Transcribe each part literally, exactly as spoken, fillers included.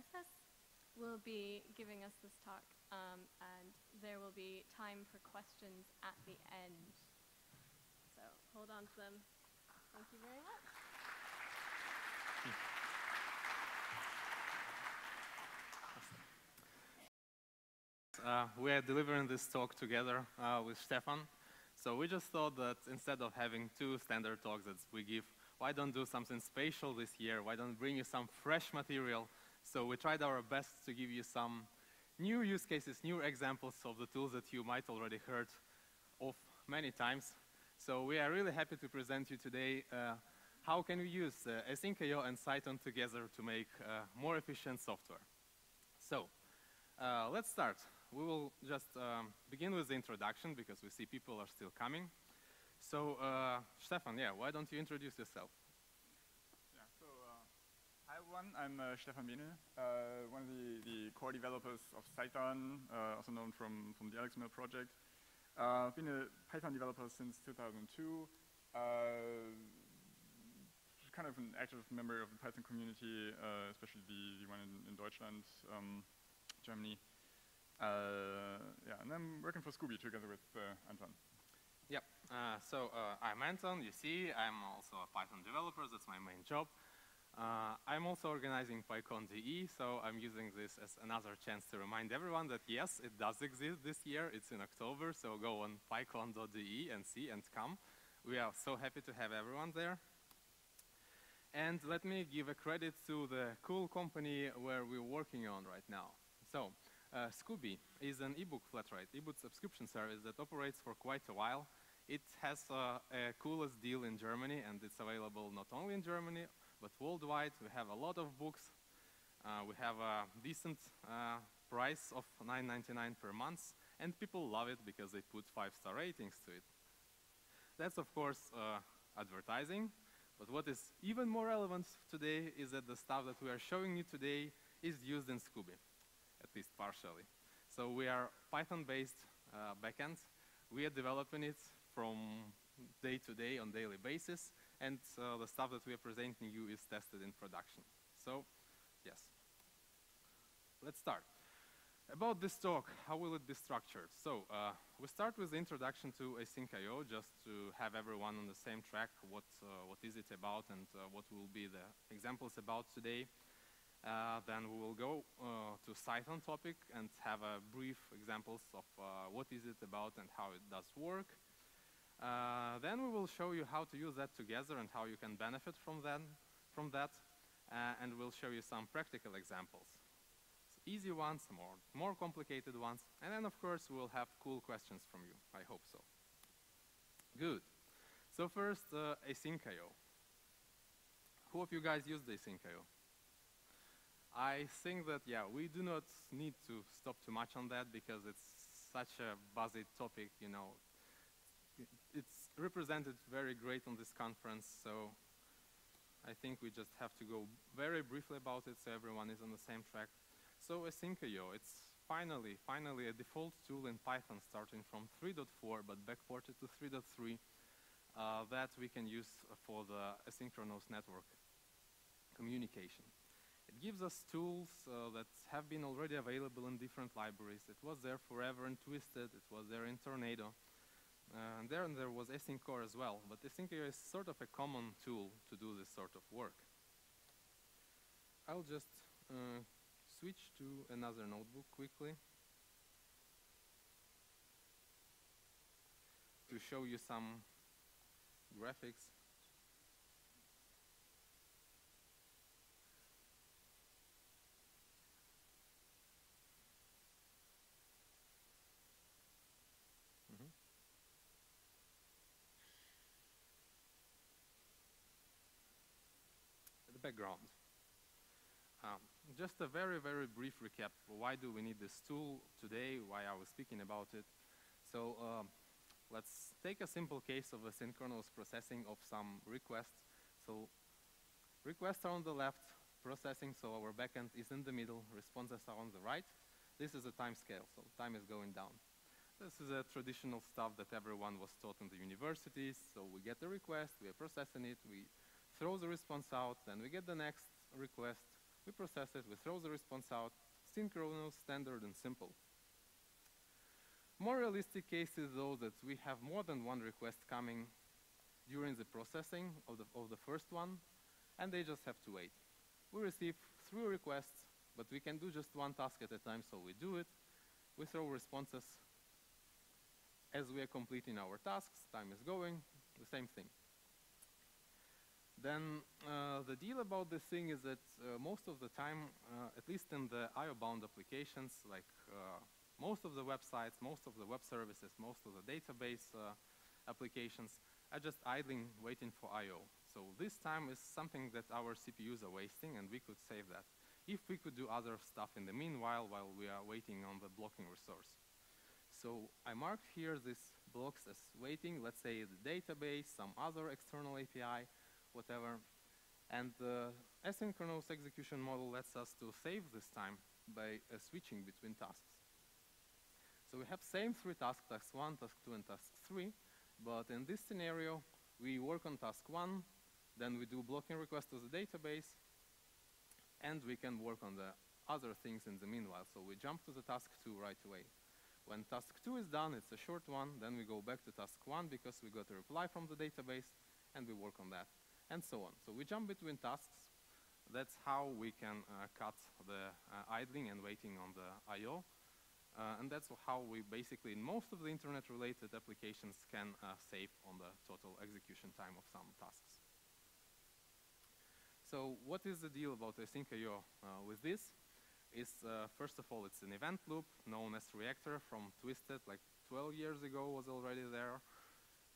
process will be giving us this talk, um, and there will be time for questions at the end. So hold on to them. Thank you very much. Hmm. Uh, we are delivering this talk together uh, with Stefan, so we just thought that instead of having two standard talks that we give, why don't do something special this year, why don't bring you some fresh material? So we tried our best to give you some new use cases, new examples of the tools that you might already heard of many times. So we are really happy to present you today uh, how can we use uh, Async dot i o and Cython together to make uh, more efficient software. So uh, let's start. We will just um, begin with the introduction because we see people are still coming. So, uh, Stefan, yeah, why don't you introduce yourself? Yeah, so, uh, hi everyone, I'm uh, Stefan Bienel, uh, one of the, the core developers of Cython, uh, also known from, from the AlexMill project. Uh, I've been a Python developer since two thousand two, uh, kind of an active member of the Python community, uh, especially the, the one in, in Deutschland, um, Germany. Uh, yeah, and I'm working for Scooby together with uh, Anton. Yep, uh, so uh, I'm Anton, you see, I'm also a Python developer, that's my main job. Uh, I'm also organizing PyCon D E, so I'm using this as another chance to remind everyone that yes, it does exist this year, it's in October, so go on PyCon dot D E and see and come. We are so happy to have everyone there. And let me give a credit to the cool company where we're working on right now. So. Uh, Scooby is an ebook flat rate, ebook subscription service that operates for quite a while. It has uh, a coolest deal in Germany, and it's available not only in Germany, but worldwide. We have a lot of books. Uh, we have a decent uh, price of nine ninety-nine per month, and people love it because they put five-star ratings to it. That's, of course, uh, advertising, but what is even more relevant today is that the stuff that we are showing you today is used in Scooby. At least partially. So we are Python-based uh, backend. We are developing it from day to day on daily basis, and uh, the stuff that we are presenting you is tested in production. So, yes. Let's start. About this talk, how will it be structured? So uh, we start with the introduction to Async dot i o, just to have everyone on the same track. What uh, what is it about, and uh, what will be the examples about today? Uh, then we will go uh, to Cython topic and have a brief examples of uh, what is it about and how it does work. Uh, then we will show you how to use that together and how you can benefit from that. From that, uh, and we'll show you some practical examples, so easy ones, more more complicated ones, and then of course we'll have cool questions from you. I hope so. Good. So first, uh, Async dot i o. Who of you guys used Async dot i o? I think that, yeah, we do not need to stop too much on that because it's such a buzzy topic, you know. It's represented very great on this conference, so I think we just have to go very briefly about it so everyone is on the same track. So Async dot i o, it's finally, finally a default tool in Python starting from three point four but backported to three point three uh, that we can use for the asynchronous network communication. It gives us tools uh, that have been already available in different libraries. It was there forever in Twisted, it was there in Tornado. Uh, and there, and there was AsyncCore as well, but Async dot i o is sort of a common tool to do this sort of work. I'll just uh, switch to another notebook quickly to show you some graphics. Background. Um, just a very, very brief recap. Why do we need this tool today? Why are we speaking about it? So uh, let's take a simple case of asynchronous processing of some requests. So requests are on the left, processing, so our backend is in the middle, responses are on the right. This is a time scale, so time is going down. This is a traditional stuff that everyone was taught in the universities. So we get the request, we are processing it, we throw the response out, then we get the next request, we process it, we throw the response out, synchronous, standard, and simple. More realistic case is though that we have more than one request coming during the processing of the, of the first one, and they just have to wait. We receive three requests, but we can do just one task at a time, so we do it. We throw responses as we are completing our tasks, time is going, the same thing. Then uh, the deal about this thing is that uh, most of the time, uh, at least in the I O bound applications, like uh, most of the websites, most of the web services, most of the database uh, applications are just idling, waiting for I O. So this time is something that our C P Us are wasting, and we could save that if we could do other stuff in the meanwhile while we are waiting on the blocking resource. So I marked here these blocks as waiting, let's say the database, some other external A P I, whatever. And the asynchronous execution model lets us to save this time by uh, switching between tasks. So we have same three tasks, task one, task two, and task three, but in this scenario, we work on task one, then we do blocking request to the database, and we can work on the other things in the meanwhile. So we jump to the task two right away. When task two is done, it's a short one, then we go back to task one because we got a reply from the database, and we work on that, and so on. So we jump between tasks. That's how we can uh, cut the uh, idling and waiting on the I O. Uh, and that's how we basically, in most of the internet-related applications, can uh, save on the total execution time of some tasks. So what is the deal about async I O uh, with this? Is uh, first of all, it's an event loop known as Reactor from Twisted, like twelve years ago was already there.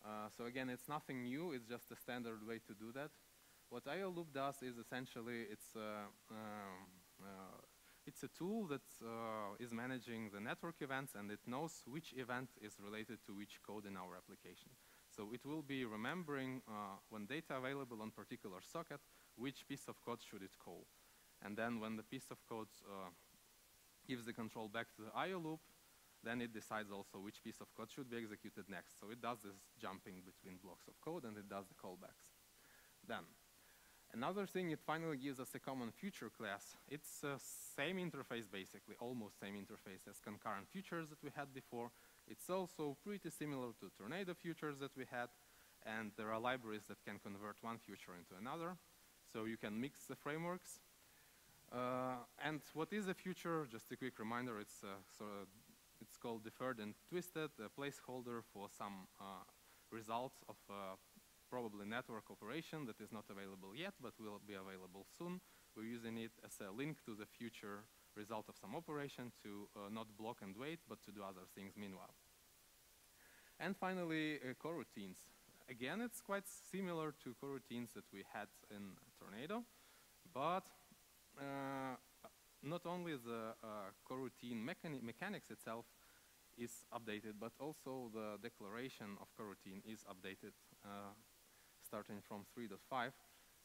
Uh, so again, it's nothing new, it's just a standard way to do that. What I O loop does is essentially it's a, um, uh, it's a tool that uh, is managing the network events, and it knows which event is related to which code in our application. So it will be remembering uh, when data available on particular socket, which piece of code should it call. And then when the piece of code uh, gives the control back to the I O loop, then it decides also which piece of code should be executed next. So it does this jumping between blocks of code, and it does the callbacks. Then, another thing, it finally gives us a common future class. It's the uh, same interface, basically, almost same interface as concurrent futures that we had before. It's also pretty similar to Tornado futures that we had, and there are libraries that can convert one future into another. So you can mix the frameworks. Uh, and what is a future? Just a quick reminder, it's uh, sort of It's called deferred and twisted, a placeholder for some uh, results of uh, probably network operation that is not available yet, but will be available soon. We're using it as a link to the future result of some operation to uh, not block and wait, but to do other things meanwhile. And finally, uh, coroutines. Again, it's quite similar to coroutines that we had in Tornado, but uh, not only the uh, coroutine mechani mechanics itself is updated, but also the declaration of coroutine is updated uh, starting from three point five.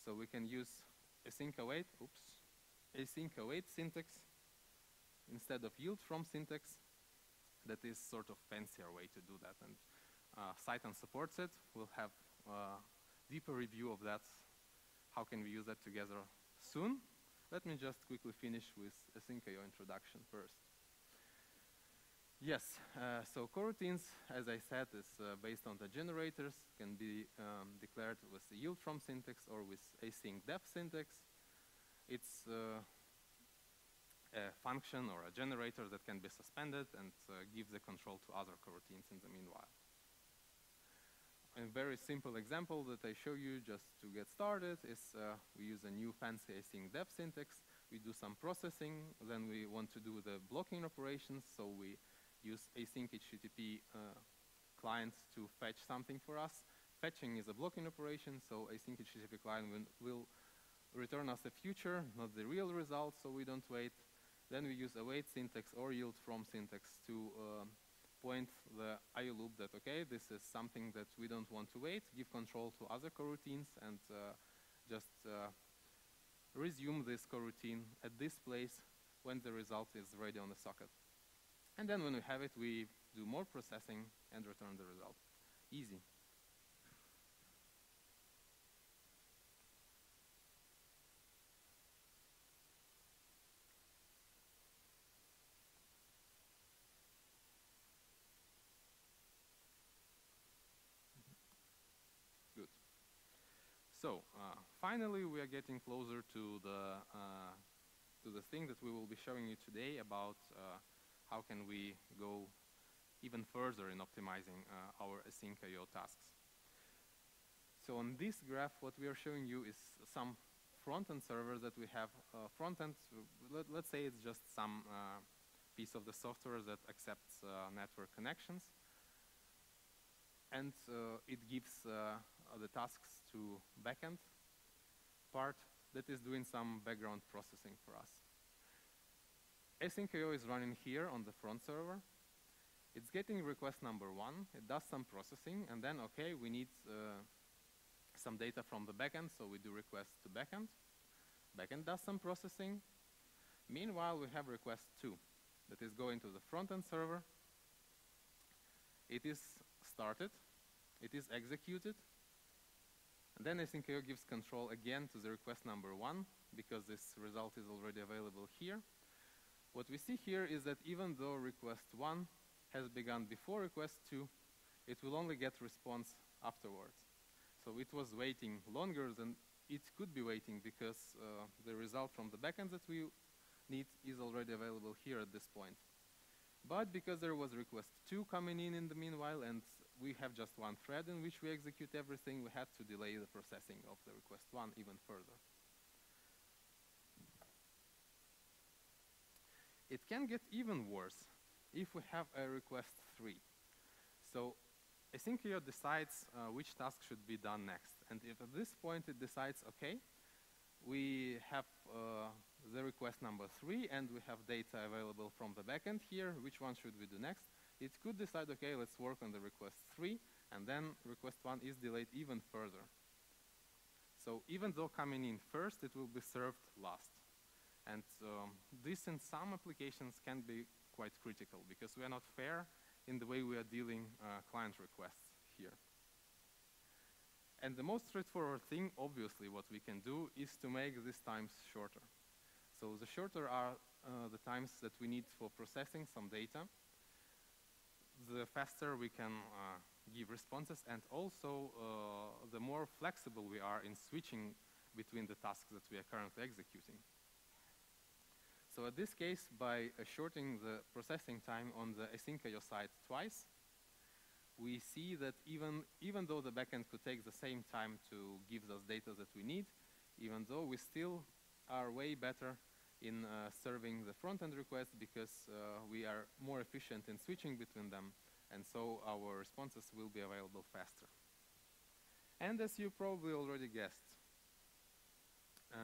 So we can use async await, oops, async await syntax instead of yield from syntax. That is sort of fancier way to do that. And uh, Cython supports it. We'll have a deeper review of that. How can we use that together soon? Let me just quickly finish with async I O introduction first. Yes, uh, so coroutines, as I said, is uh, based on the generators, can be um, declared with the yield from syntax or with async def syntax. It's uh, a function or a generator that can be suspended and uh, give the control to other coroutines in the meanwhile. A very simple example that I show you just to get started is uh, we use a new fancy async def syntax. We do some processing, then we want to do the blocking operations, so we use async H T T P uh, clients to fetch something for us. Fetching is a blocking operation, so async H T T P client will return us a future, not the real result, so we don't wait. Then we use await syntax or yield from syntax to uh, point the I O loop that, okay, this is something that we don't want to wait, give control to other coroutines, and uh, just uh, resume this coroutine at this place when the result is ready on the socket. And then when we have it, we do more processing and return the result. Easy. So uh, finally, we are getting closer to the uh, to the thing that we will be showing you today about uh, how can we go even further in optimizing uh, our async I O tasks. So on this graph, what we are showing you is some front-end servers that we have. Uh, front-end, let, let's say it's just some uh, piece of the software that accepts uh, network connections. And uh, it gives uh, the tasks to backend part that is doing some background processing for us. Async I O is running here on the front server. It's getting request number one. It does some processing, and then, okay, we need uh, some data from the backend, so we do request to backend. Backend does some processing. Meanwhile, we have request two that is going to the front-end server. It is started, it is executed, and then async I O gives control again to the request number one, because this result is already available here. What we see here is that even though request one has begun before request two, it will only get response afterwards. So it was waiting longer than it could be waiting, because uh, the result from the backend that we need is already available here at this point. But because there was request two coming in in the meanwhile, and we have just one thread in which we execute everything, we had to delay the processing of the request one even further. It can get even worse if we have a request three. So async I O decides uh, which task should be done next. And if at this point it decides, okay, we have uh, the request number three, and we have data available from the backend here. Which one should we do next? It could decide, okay, let's work on the request three, and then request one is delayed even further. So even though coming in first, it will be served last. And um, this in some applications can be quite critical, because we are not fair in the way we are dealing uh, client requests here. And the most straightforward thing, obviously, what we can do is to make these times shorter. So the shorter are uh, the times that we need for processing some data, the faster we can uh, give responses, and also uh, the more flexible we are in switching between the tasks that we are currently executing. So in this case, by uh, shorting the processing time on the async I O side twice, we see that even, even though the backend could take the same time to give us data that we need, even though we still are way better in uh, serving the front-end requests, because uh, we are more efficient in switching between them, and so our responses will be available faster. And as you probably already guessed, uh,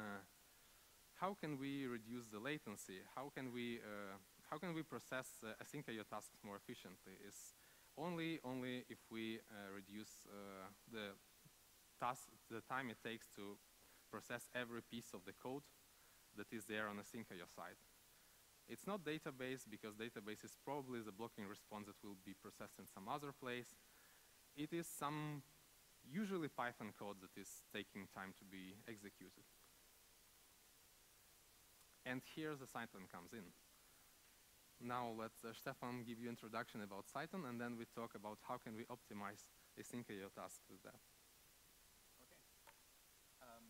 how can we reduce the latency? How can we, uh, how can we process uh, async I O tasks more efficiently? Is Only, only if we uh, reduce uh, the, task, the time it takes to process every piece of the code that is there on async I O side. It's not database, because database is probably the blocking response that will be processed in some other place. It is some, usually Python code, that is taking time to be executed. And here the Cython comes in. Now let uh, Stefan give you introduction about Cython, and then we talk about how can we optimize async I O tasks with that. Okay. Um,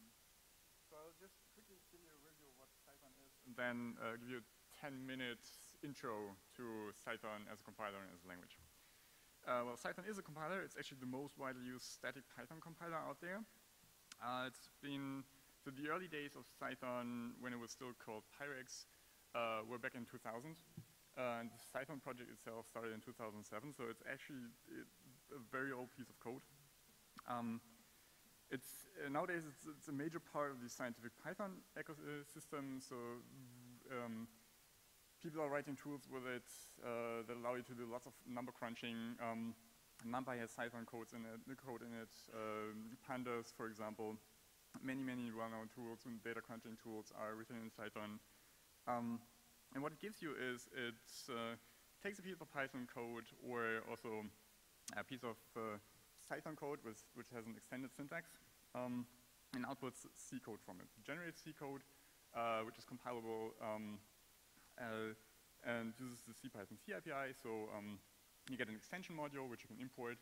so I'll just quickly give you a review of what Cython is, and then uh, give you a ten minute intro to Cython as a compiler and as a language. Uh, well, Cython is a compiler. It's actually the most widely used static Python compiler out there. Uh, it's been, so the early days of Cython, when it was still called Pyrex, uh, were back in two thousand. Uh, and the Cython project itself started in two thousand seven, so it's actually it, a very old piece of code. Um, it's, uh, nowadays, it's, it's a major part of the scientific Python ecosystem, so um, people are writing tools with it uh, that allow you to do lots of number crunching. Um, NumPy has Cython codes in it, the code in it, um, Pandas, for example. Many, many well-known tools and data crunching tools are written in Cython. Um, And what it gives you is it uh, takes a piece of Python code, or also a piece of uh, Cython code with, which has an extended syntax, um, and outputs C code from it. It generates C code, uh, which is compilable um, uh, and uses the CPython C A P I. So um, you get an extension module, which you can import.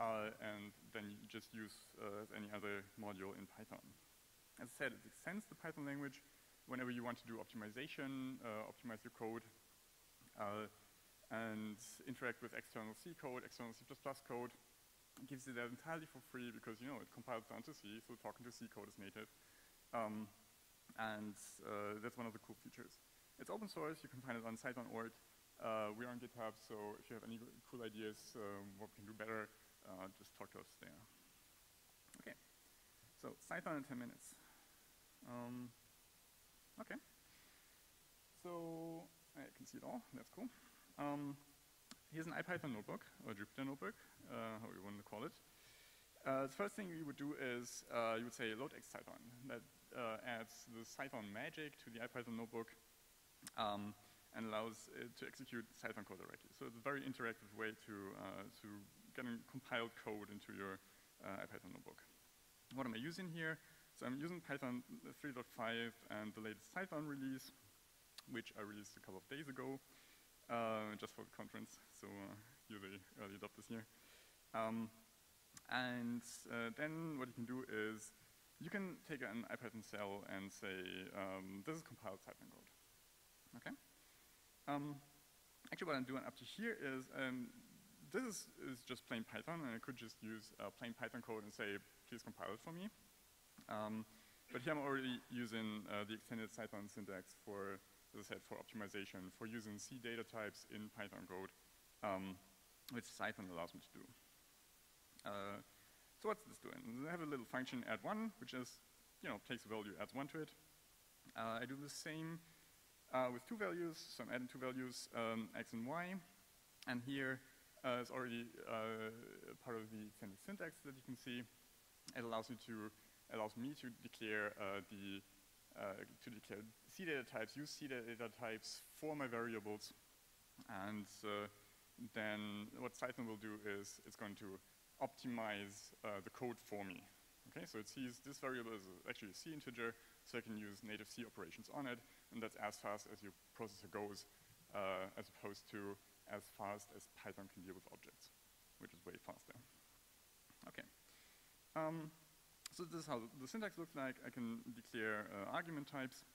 uh, and then you just use uh, any other module in Python. As I said, it extends the Python language whenever you want to do optimization, uh, optimize your code, uh, and interact with external C code, external C plus plus code. It gives you that entirely for free because, you know, it compiles down to C, so talking to C code is native. Um, and uh, that's one of the cool features. It's open source. You can find it on Site dot org. Uh, we are on GitHub, so if you have any cool ideas um, what we can do better, uh, just talk to us there. Okay. So Site dot org in ten minutes. Um, okay. So I can see it all. That's cool. Um, here's an IPython notebook, or Jupyter notebook, uh, however you want to call it. Uh, the first thing you would do is uh, you would say load X Site dot org. That uh, adds the Site dot org magic to the IPython notebook um, and allows it to execute Site dot org code directly. So it's a very interactive way to, uh, to getting compiled code into your uh, IPython notebook. What am I using here? So I'm using Python three point five and the latest Site dot org release, which I released a couple of days ago, uh, just for the conference. So uh, you're the early adopters here. Um, And uh, then what you can do is you can take an IPython cell and say, um, this is compiled Site dot org code. Okay? Um, actually, what I'm doing up to here is, um, this is, is just plain Python, and I could just use uh, plain Python code and say, please compile it for me. Um, but here I'm already using uh, the extended Site dot org syntax for, as I said, for optimization, for using C data types in Python code, um, which Site dot org allows me to do. Uh, so what's this doing? I have a little function add one, which is, you know, takes a value, adds one to it. Uh, I do the same uh, with two values, so I'm adding two values, um, x and y, and here uh, is already uh, part of the extended syntax that you can see. It allows you to allows me to declare uh, the uh, to declare C data types, use C data types for my variables, and uh, then what Site dot org will do is it's going to optimize uh, the code for me. Okay, so it sees this variable is actually a C integer, so I can use native C operations on it, and that's as fast as your processor goes, uh, as opposed to as fast as Python can deal with objects, which is way faster. Okay, um, so this is how the syntax looks like. I can declare uh, argument types.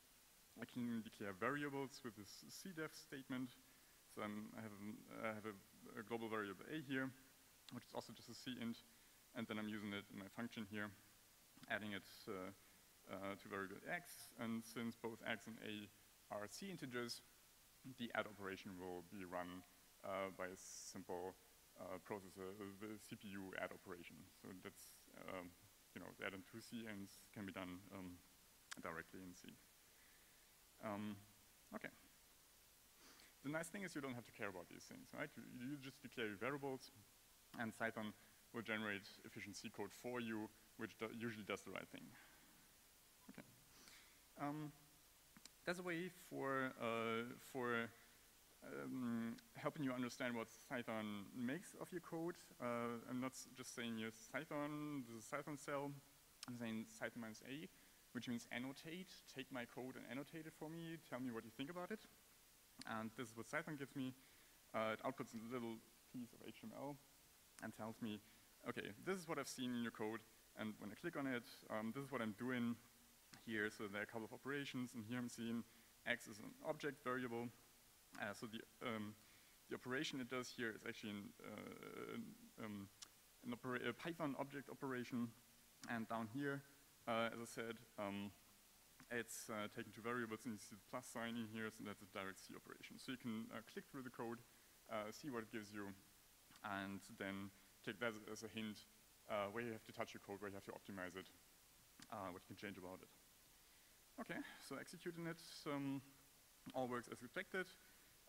I can declare variables with this C def statement. So I'm, I have, an, I have a, a global variable A here, which is also just a C int, and then I'm using it in my function here, adding it uh, uh, to variable x, and since both x and a are C integers, the add operation will be run uh, by a simple uh, processor, uh, the C P U add operation. So that's, um, you know, the add in two C ints can be done um, directly in C. Um, okay. The nice thing is you don't have to care about these things, right? You, you just declare your variables, and Site dot org will generate efficient C code for you, which do usually does the right thing. Okay. Um, that's a way for, uh, for um, helping you understand what Site dot org makes of your code. Uh, I'm not just saying here Site dot org, this is Site dot org cell. I'm saying Site dot org minus A, which means annotate, take my code and annotate it for me, tell me what you think about it. And this is what Site dot org gives me. Uh, it outputs a little piece of H T M L. And tells me, okay, this is what I've seen in your code, and when I click on it, um, this is what I'm doing here. So there are a couple of operations, and here I'm seeing x is an object variable. Uh, so the um, the operation it does here is actually an, uh, an, um, an opera a Python object operation, and down here, uh, as I said, um, it's uh, taken two variables, and you see the plus sign in here, so that's a direct C operation. So you can uh, click through the code, uh, see what it gives you, and then take that as a hint uh, where you have to touch your code, where you have to optimize it, uh, what you can change about it. Okay, so executing it, um, all works as expected.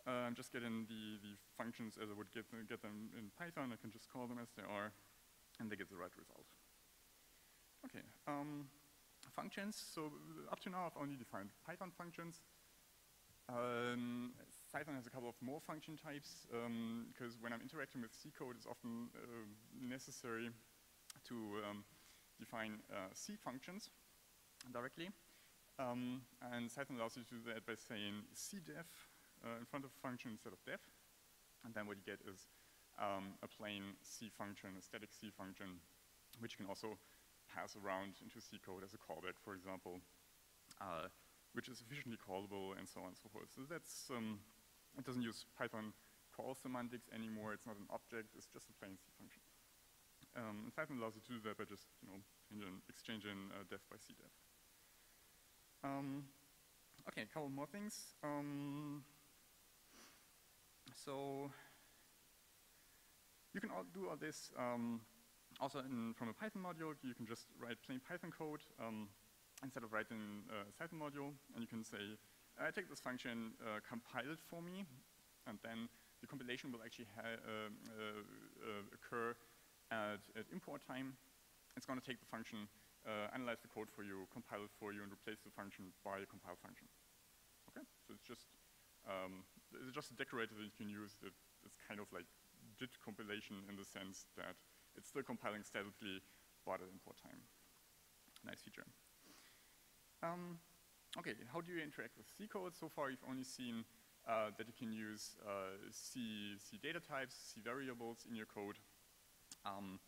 Uh, I'm just getting the, the functions as I would get, get them in Python. I can just call them as they are, and they get the right result. Okay, um, functions. So up to now, I've only defined Python functions. Um, Python has a couple of more function types, because um, when I'm interacting with C code, it's often uh, necessary to um, define uh, C functions directly. Um, and Python allows you to do that by saying cdef uh, in front of function instead of def. And then what you get is um, a plain C function, a static C function, which can also pass around into C code as a callback, for example, uh, which is efficiently callable, and so on and so forth. So that's, um, it doesn't use Python call semantics anymore. It's not an object, it's just a plain C function. Um, and Python allows you to do that by just, you know, exchange in uh, def by cdef. Um, okay, a couple more things. Um, so you can all do all this um, also in, from a Python module. You can just write plain Python code um, instead of writing a Python module, and you can say, I take this function, uh, compile it for me, and then the compilation will actually ha uh, uh, uh, occur at, at import time. It's going to take the function, uh, analyze the code for you, compile it for you, and replace the function by a compile function. Okay, so it's just um, it's just a decorator that you can use. That it's kind of like J I T compilation in the sense that it's still compiling statically, but at import time. Nice feature. Um, okay, how do you interact with C code? So far, you've only seen uh, that you can use uh, C, C data types, C variables in your code. Um,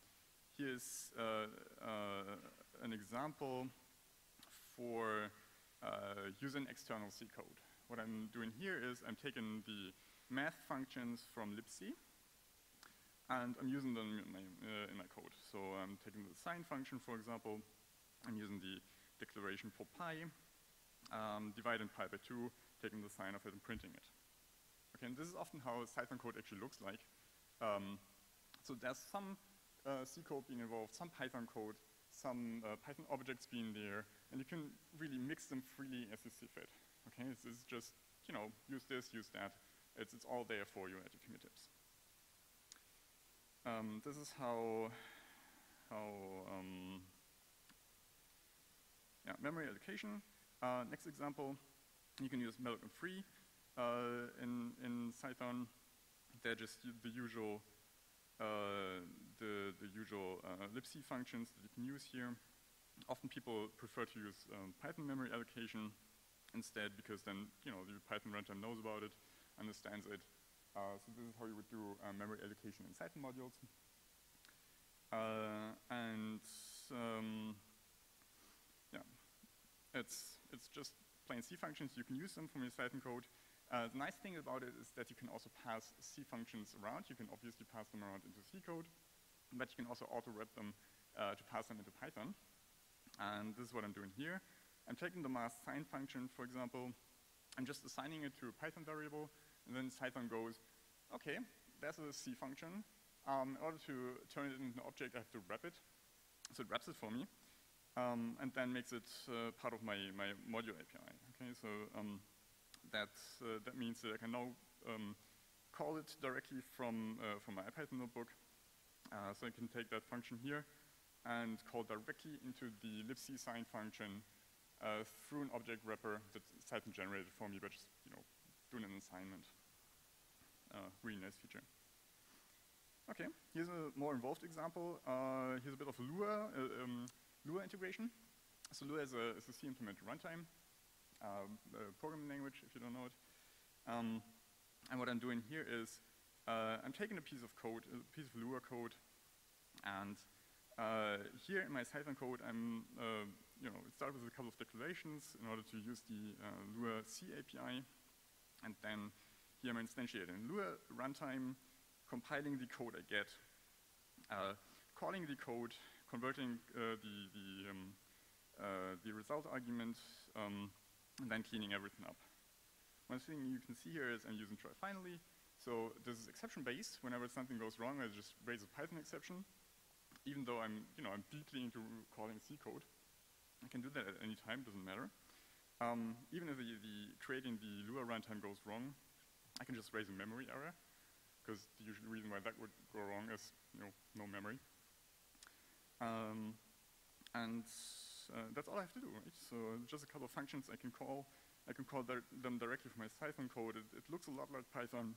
Here's uh, uh, an example for uh, using external C code. What I'm doing here is I'm taking the math functions from libc, and I'm using them in my, uh, in my code. So I'm taking the sine function, for example. I'm using the declaration for pi, um, dividing pi by two, taking the sine of it and printing it. Okay, and this is often how Python code actually looks like. Um, so there's some Uh, C code being involved, some Python code, some uh, Python objects being there, and you can really mix them freely as you see fit. Okay, this is just, you know, use this, use that. It's, it's all there for you at your fingertips. Um, this is how, how um, yeah, memory allocation. Uh, next example, you can use malloc and free uh, in, in Python. They're just the usual Uh, the, the usual uh, libc functions that you can use here. Often people prefer to use um, Python memory allocation instead, because then, you know, the Python runtime knows about it, understands it. Uh, so this is how you would do uh, memory allocation in Python modules. Uh, and um, yeah, it's it's just plain C functions. You can use them from your Python code. Uh, the nice thing about it is that you can also pass C functions around. You can obviously pass them around into C code, but you can also auto-wrap them uh, to pass them into Python. And this is what I'm doing here. I'm taking the mass sine function, for example. I'm just assigning it to a Python variable, and then Python goes, okay, that's a C function. Um, in order to turn it into an object, I have to wrap it. So it wraps it for me, um, and then makes it uh, part of my, my module A P I. Okay, so. Um, That, uh, that means that I can now um, call it directly from, uh, from my Python notebook. Uh, so I can take that function here and call directly into the libc sine function uh, through an object wrapper that Python generated for me by just, you know, doing an assignment. Uh, really nice feature. OK, here's a more involved example. Uh, here's a bit of Lua, uh, um, Lua integration. So Lua is a, is a C implemented runtime. Uh, uh, programming language, if you don't know it. Um, and what I'm doing here is uh, I'm taking a piece of code, a piece of Lua code, and uh, here in my Python code, I'm, uh, you know, start with a couple of declarations in order to use the uh, Lua C A P I, and then here I'm instantiating Lua runtime, compiling the code I get, uh, calling the code, converting uh, the the, um, uh, the result argument. Um, and then cleaning everything up. One thing you can see here is I'm using try finally. So this is exception based. Whenever something goes wrong, I just raise a Python exception. Even though I'm, you know, I'm deeply into calling C code, I can do that at any time, doesn't matter. Um, even if the, the creating the Lua runtime goes wrong, I can just raise a memory error, because the usual reason why that would go wrong is, you know, no memory. Um, and Uh, that's all I have to do, right? So just a couple of functions I can call. I can call dir them directly from my Python code. It, it looks a lot like Python,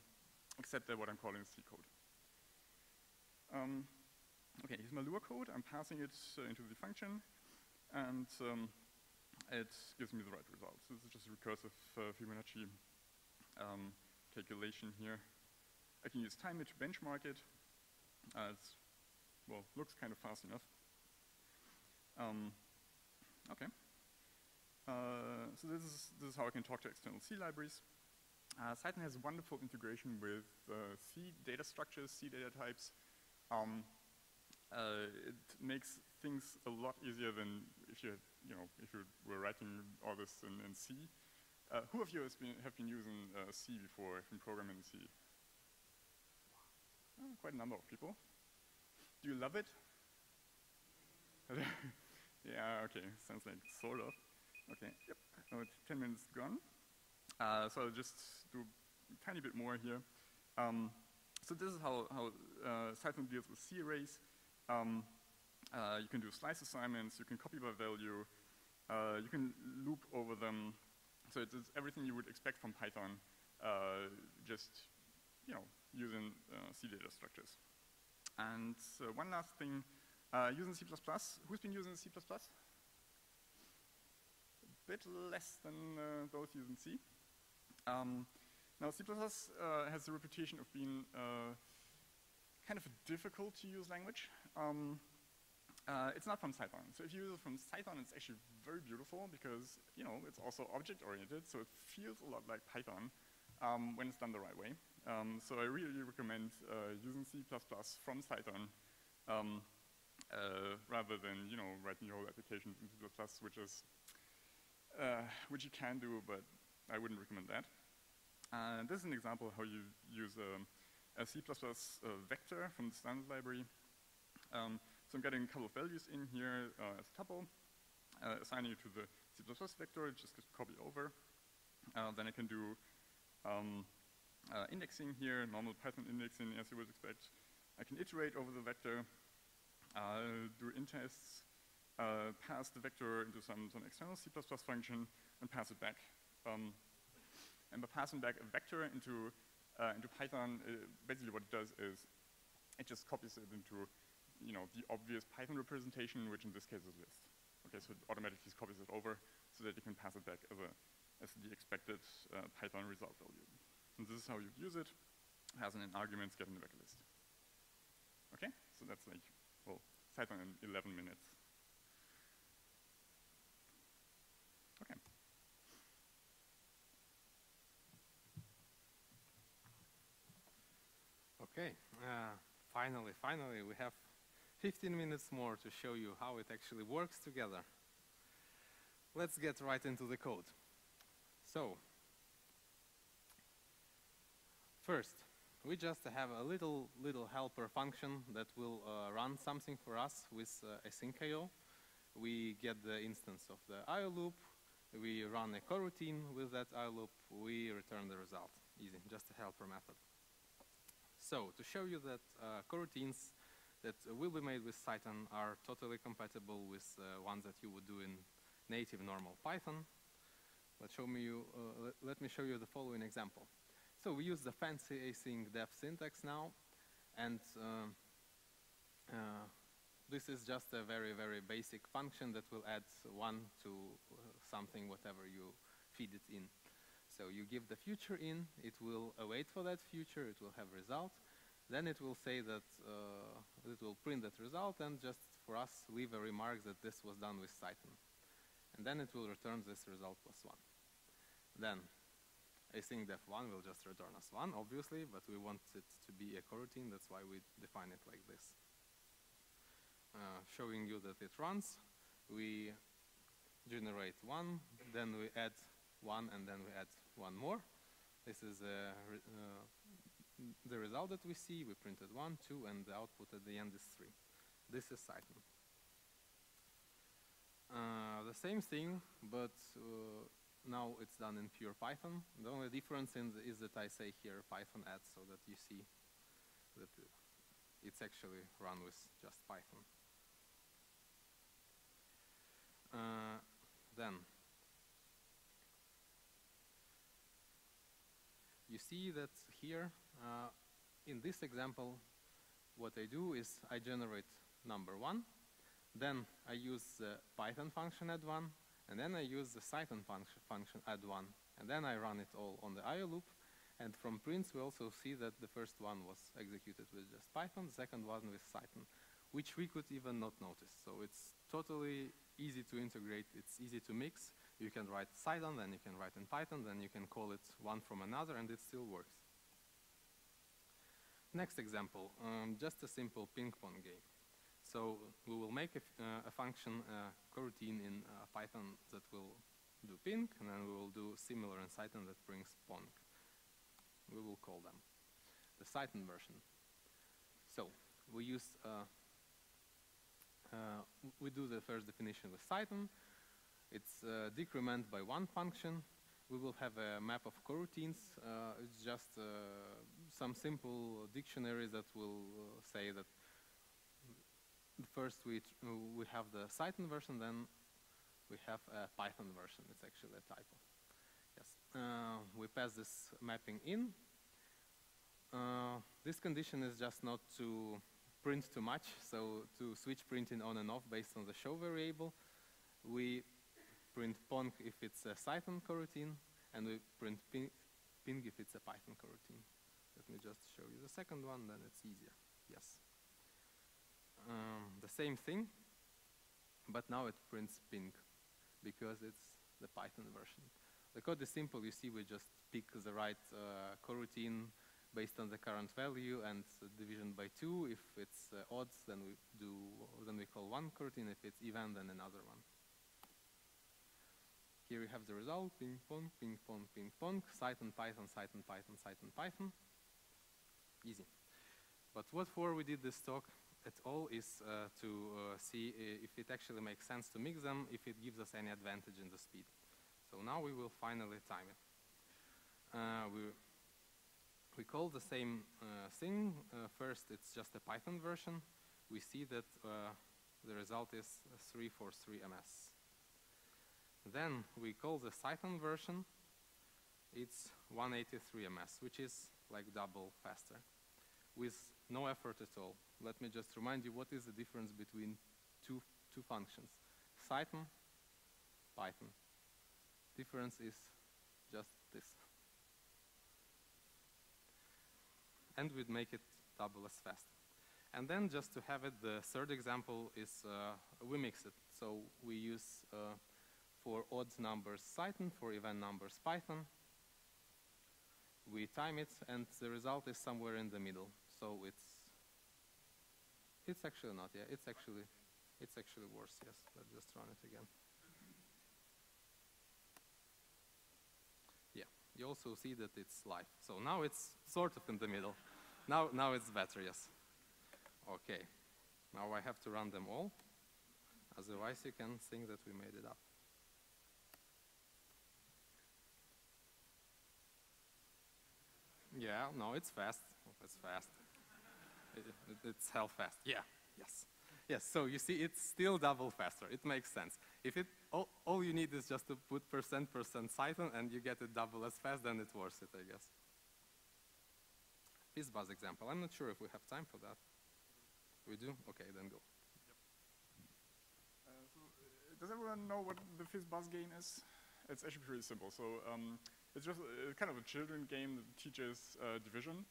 except that what I'm calling is C code. Um, okay, here's my Lua code. I'm passing it uh, into the function, and um, it gives me the right result. So this is just a recursive uh, Fibonacci um, calculation here. I can use time it to benchmark it. Uh, it's, well, looks kind of fast enough. Um, okay. Uh, so this is, this is how I can talk to external C libraries. Uh, Cython has wonderful integration with uh, C data structures, C data types. Um, uh, it makes things a lot easier than if you, had, you know, if you were writing all this in, in C. Uh, who of you has been have been using uh, C before in programming in C? Oh, quite a number of people. Do you love it? Yeah. Okay. Sounds like sort of. Okay. Yep. Oh, ten minutes gone. Uh, so I'll just do a tiny bit more here. Um, so this is how how uh, Cython deals with C arrays. Um, uh, you can do slice assignments. You can copy by value. Uh, you can loop over them. So it's, it's everything you would expect from Python, uh, just, you know, using uh, C data structures. And uh, one last thing, uh, using C plus plus. Who's been using C plus plus? A bit less than uh, those using C. Um, now C plus plus uh, has the reputation of being uh, kind of a difficult to use language. Um, Uh, it's not from Cython. So if you use it from Cython, it's actually very beautiful because, you know, it's also object-oriented, so it feels a lot like Python um, when it's done the right way. Um, so I really recommend uh, using C plus plus from Cython um, uh, rather than, you know, writing your whole application in C plus plus, which is, uh, which you can do, but I wouldn't recommend that. Uh, this is an example of how you use um, a C plus plus uh, vector from the standard library. Um, So I'm getting a couple of values in here uh, as a tuple, uh, assigning it to the C plus plus vector, it just gets copied over. Uh, then I can do um, uh, indexing here, normal Python indexing as you would expect. I can iterate over the vector, uh, do int tests, uh, pass the vector into some, some external C plus plus function, and pass it back. Um, and by passing back a vector into, uh, into Python, uh, basically what it does is it just copies it into, you know, the obvious Python representation, which in this case is list. Okay, so it automatically copies it over so that you can pass it back as, a, as the expected uh, Python result value. And this is how you'd use it. Passing in arguments, getting back a list. Okay, so that's like, well, Cython in eleven minutes. Okay. Okay, uh, finally, finally, we have fifteen minutes more to show you how it actually works together. Let's get right into the code. So, first, we just have a little, little helper function that will uh, run something for us with uh, async I O. We get the instance of the I O loop, we run a coroutine with that I O loop, we return the result. Easy, just a helper method. So, to show you that uh, coroutines that will be made with Cython are totally compatible with uh, ones that you would do in native normal Python. Let, show me you, uh, let, let me show you the following example. So we use the fancy async def syntax now, and uh, uh, this is just a very, very basic function that will add one to uh, something, whatever you feed it in. So you give the future in, it will await for that future, it will have result. Then it will say that uh, it will print that result and just for us leave a remark that this was done with Cython. And then it will return this result plus one. Then async def one will just return us one, obviously, but we want it to be a coroutine, that's why we define it like this. Uh, showing you that it runs, we generate one, then we add one, and then we add one more. This is a re uh, the result that we see, we printed one, two, and the output at the end is three. This is Cython. Uh, the same thing, but uh, now it's done in pure Python. The only difference in the is that I say here Python add so that you see that it's actually run with just Python. Uh, then, you see that here, Uh, in this example, what I do is I generate number one, then I use the Python function add one, and then I use the Cython function function add one, and then I run it all on the I O loop, And from prints, we also see that the first one was executed with just Python, the second one with Cython, which we could even not notice. So it's totally easy to integrate. It's easy to mix. You can write Cython, then you can write in Python, then you can call it one from another, and it still works. Next example, um, just a simple ping pong game. So we will make a, uh, a function, a coroutine in uh, Python that will do ping, and then we will do similar in Cython that brings pong. We will call them the Cython version. So we use, uh, uh, we do the first definition with Cython. It's uh, decrement by one function. We will have a map of coroutines. Uh, it's just uh, some simple dictionary that will uh, say that first we, tr we have the Cython version, then we have a Python version. It's actually a typo. Yes. Uh, we pass this mapping in. Uh, this condition is just not to print too much, so to switch printing on and off based on the show variable. We print pong if it's a Cython coroutine, and we print ping, ping if it's a Python coroutine. Let me just show you the second one, then it's easier. Yes. Um, the same thing, but now it prints ping because it's the Python version. The code is simple. You see, we just pick the right uh, coroutine based on the current value and division by two. If it's uh, odds, then we do then we call one coroutine. If it's even, then another one. Here we have the result: ping pong, ping pong, ping pong. Cython, Python, Cython, Python, Cython, Python. Easy. But what for we did this talk at all is uh, to uh, see uh, if it actually makes sense to mix them, if it gives us any advantage in the speed. So now we will finally time it. Uh, we, we call the same uh, thing. Uh, first, it's just a Python version. We see that uh, the result is three forty-three M S. Then we call the Cython version. It's one eighty-three M S, which is like double faster, with no effort at all. Let me just remind you what is the difference between two, two functions. Cython, Python. Difference is just this. And we'd make it double as fast. And then just to have it, the third example is uh, we mix it. So we use uh, for odd numbers Cython, for even numbers Python. We time it, and the result is somewhere in the middle. So it's It's actually not, yeah, it's actually, it's actually worse, yes. Let's just run it again. Yeah, you also see that it's live. So now it's sort of in the middle. Now, now it's better, yes. Okay, now I have to run them all. Otherwise you can think that we made it up. Yeah, no, it's fast, it's fast. It, it, it's hell fast. Yeah. Yes. Yes. So you see, it's still double faster. It makes sense. If it all, all you need is just to put percent percent Cython and you get it double as fast, then it's worth it, I guess. FizzBuzz example. I'm not sure if we have time for that. We do. Okay, then go. Yep. Uh, so, uh, does everyone know what the FizzBuzz game is? It's actually pretty simple. So um, it's just a, kind of a children game that teaches uh, division.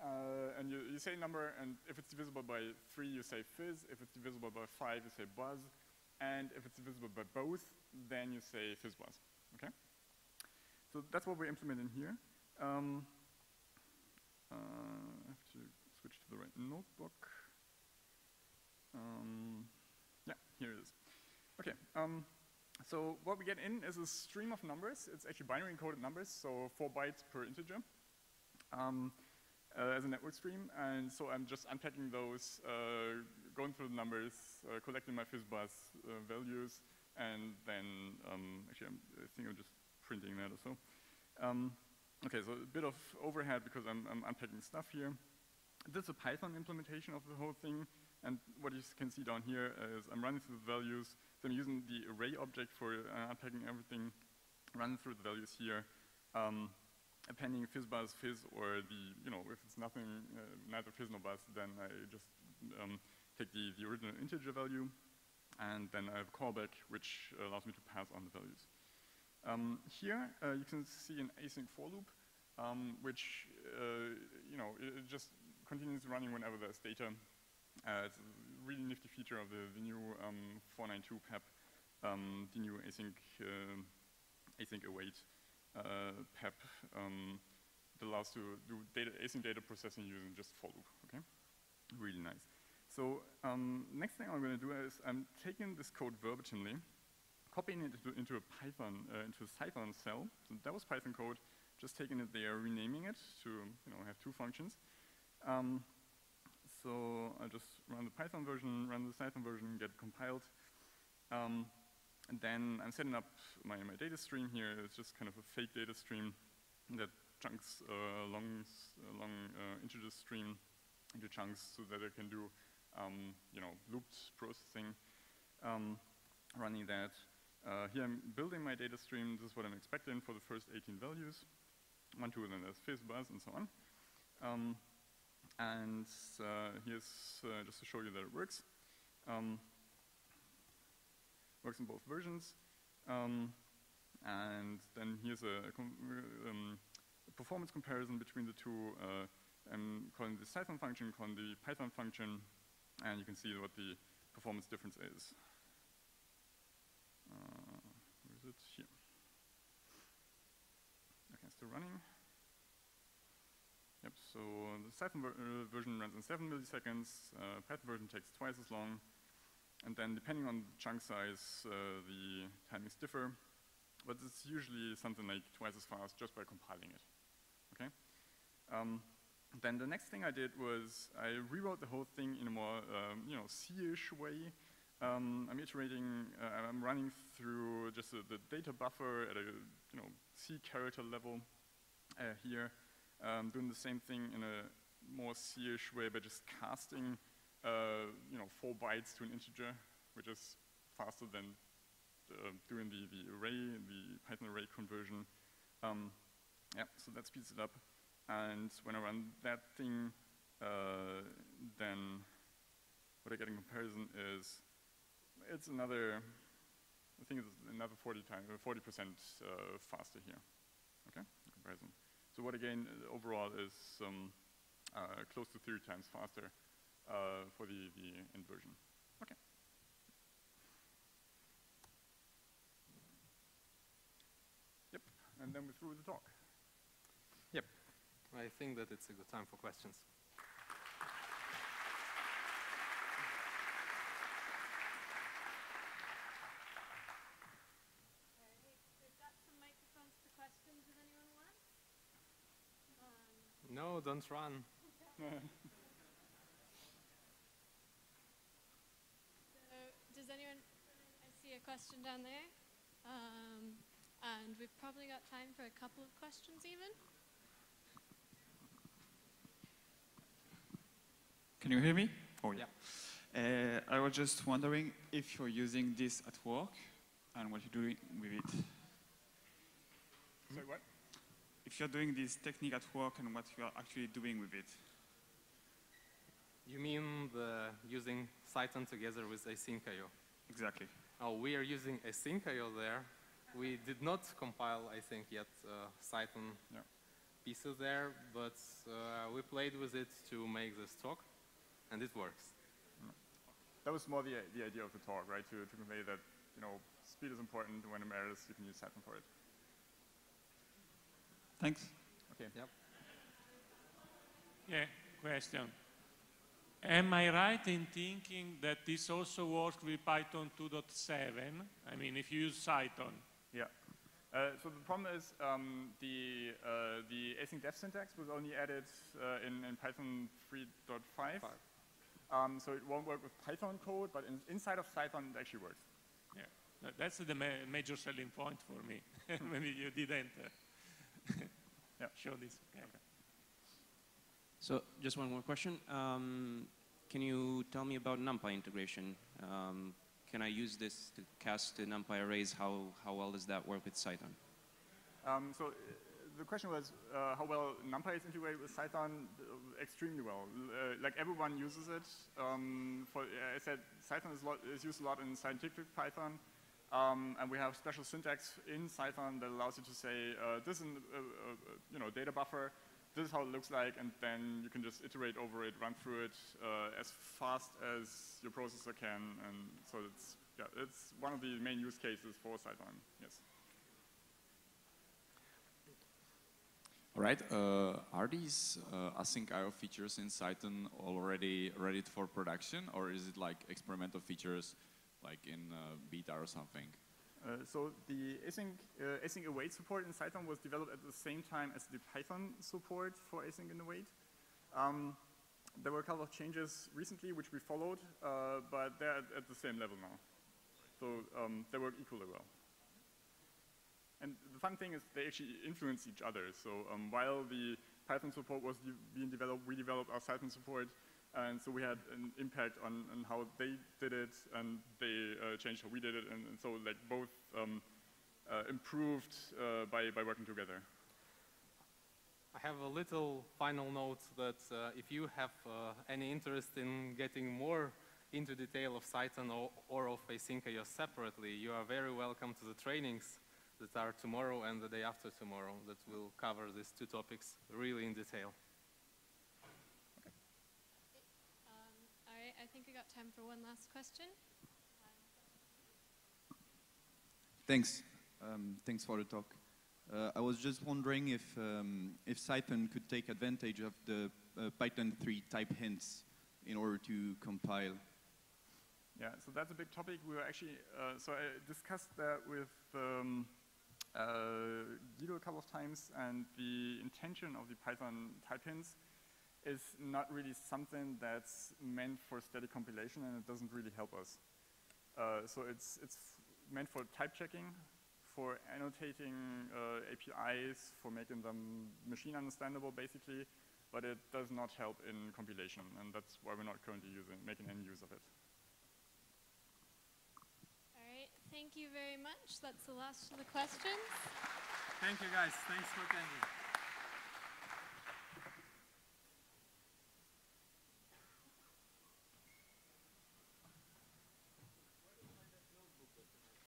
Uh, and you, you say number, and if it's divisible by three, you say fizz. If it's divisible by five, you say buzz. And if it's divisible by both, then you say fizzbuzz, okay? So that's what we're implementing here. Um, uh, I have to switch to the right notebook. Um, yeah, here it is. Okay, um, so what we get in is a stream of numbers. It's actually binary encoded numbers, so four bytes per integer. Um, Uh, as a network stream, and so I'm just unpacking those, uh, going through the numbers, uh, collecting my FizzBuzz uh, values, and then, um, actually I'm, I think I'm just printing that or so. Um, okay, so a bit of overhead because I'm, I'm unpacking stuff here. This is a Python implementation of the whole thing, and what you can see down here is I'm running through the values, so I'm using the array object for uh, unpacking everything, running through the values here. Um, appending fizzbuzz, fizz, or the, you know, if it's nothing, uh, neither fizz nor buzz, then I just um, take the, the original integer value, and then I have a callback, which allows me to pass on the values. Um, here, uh, you can see an async for loop. um, which uh, you know it, it just continues running whenever there's data. Uh, it's a really nifty feature of the, the new um, four ninety-two P A P, um, the new async uh, async await uh, P A P um, that allows to do data, async data processing using just for loop. Okay, really nice. So um, next thing I'm going to do is I'm taking this code verbatimly, copying it into, into a Python uh, into a Python cell. So that was Python code, just taking it there, renaming it to you know have two functions. Um, So I'll just run the Python version, run the Python version, get it compiled. Um, and then I'm setting up my, my data stream here. It's just kind of a fake data stream that chunks uh, long, long uh, integer stream into chunks so that I can do, um, you know, looped processing, um, running that. Uh, here I'm building my data stream. This is what I'm expecting for the first eighteen values. One, two, and then there's fizz, buzz, and so on. Um, And uh, here's uh, just to show you that it works. Um, works in both versions. Um, and then here's a, com um, a performance comparison between the two. Uh, I'm calling the Python function, calling the Python function, and you can see what the performance difference is. Uh, where is it? Here. Okay, still running. Yep, so the Python ver uh, version runs in seven milliseconds, uh, Python version takes twice as long, and then depending on the chunk size, uh, the timings differ, but it's usually something like twice as fast just by compiling it, okay? Um, then the next thing I did was I rewrote the whole thing in a more, um, you know, C-ish way. Um, I'm iterating, uh, I'm running through just the, the data buffer at a, you know, C character level uh, here. Um, doing the same thing in a more C-ish way by just casting, uh, you know, four bytes to an integer, which is faster than uh, doing the, the array, the Python array conversion. Um, yeah, so that speeds it up. And when I run that thing, uh, then what I get in comparison is it's another, I think it's another forty times, forty percent uh, faster here. Okay, in comparison. So what again uh, overall is um, uh, close to three times faster uh, for the, the end version. Okay. Yep, and then we're through the talk. Yep, I think that it's a good time for questions. No, don't run. So, does anyone, I see a question down there. Um, and we've probably got time for a couple of questions even. Can you hear me? Oh yeah. yeah. Uh, I was just wondering if you're using this at work and what you're doing with it. Sorry, what? If you're doing this technique at work and what you are actually doing with it. You mean the using Python together with async dot i o? Exactly. Oh, we are using async dot i o there. We did not compile, I think, yet uh, Python no. pieces there, but uh, we played with it to make this talk, and it works. Mm. That was more the, the idea of the talk, right? To, to convey that you know speed is important. When it matters, you can use Python for it. Thanks. Okay. Yep. Yeah, question. Am I right in thinking that this also works with Python two point seven? I mean, if you use Python. Yeah. Uh, so the problem is um, the uh, the async def syntax was only added uh, in, in Python three point five. Um, so it won't work with Python code, but in, inside of Python it actually works. Yeah. No, that's the ma major selling point for me. Maybe you didn't. Uh, yeah, show this. Okay. Okay. So, just one more question. Um, can you tell me about NumPy integration? Um, can I use this to cast the NumPy arrays? How, how well does that work with Python? Um, so, uh, the question was uh, how well NumPy is integrated with Python? Uh, extremely well. Uh, like, everyone uses it. Um, for, uh, I said Python is, lot, is used a lot in scientific Python. Um, and we have special syntax in Cython that allows you to say, uh, this is a, a, a you know, data buffer, this is how it looks like, and then you can just iterate over it, run through it uh, as fast as your processor can. And so it's, yeah, it's one of the main use cases for Cython, yes. All right, uh, are these uh, async I O features in Cython already ready for production, or is it like experimental features like in uh, beta or something? Uh, so the async, uh, async await support in Cython was developed at the same time as the Python support for async and await. Um, there were a couple of changes recently which we followed, uh, but they're at, at the same level now. So um, they work equally well. And the fun thing is they actually influence each other. So um, while the Python support was de being developed, we developed our Cython support. And so we had an impact on, on how they did it, and they uh, changed how we did it, and, and so like both um, uh, improved uh, by, by working together. I have a little final note that uh, if you have uh, any interest in getting more into detail of Cython or, or of async I O separately, you are very welcome to the trainings that are tomorrow and the day after tomorrow that will cover these two topics really in detail. I think we got time for one last question. Thanks. Um, thanks for the talk. Uh, I was just wondering if um, if Cython could take advantage of the uh, Python three type hints in order to compile. Yeah, so that's a big topic. We were actually, uh, so I discussed that with um, uh, Guido a couple of times, and the intention of the Python type hints is not really something that's meant for static compilation, and it doesn't really help us. Uh, so it's, it's meant for type checking, for annotating uh, A P Is, for making them machine understandable, basically, but it does not help in compilation, and that's why we're not currently using, making any use of it. All right, thank you very much. That's the last of the questions. Thank you, guys. Thanks for attending.